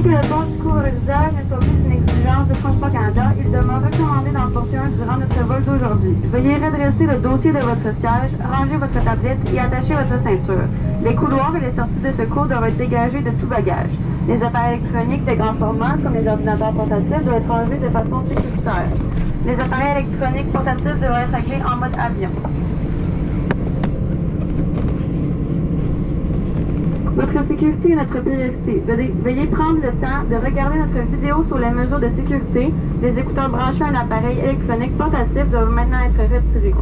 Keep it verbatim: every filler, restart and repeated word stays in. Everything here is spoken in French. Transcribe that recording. Bien que le taux de coureurisage ne soit plus une exigence de Transport Canada, il demeure recommandé d'en porter un durant notre vol d'aujourd'hui. Veuillez redresser le dossier de votre siège, ranger votre tablette et attacher votre ceinture. Les couloirs et les sorties de secours doivent être dégagés de tout bagage. Les appareils électroniques de grand format, comme les ordinateurs portatifs, doivent être enlevés de façon sécuritaire. Les appareils électroniques portatifs devraient être réglés en mode avion. Notre sécurité est notre priorité. Veuillez prendre le temps de regarder notre vidéo sur les mesures de sécurité. Les écouteurs branchés à un appareil électronique portatif doivent maintenant être retirés.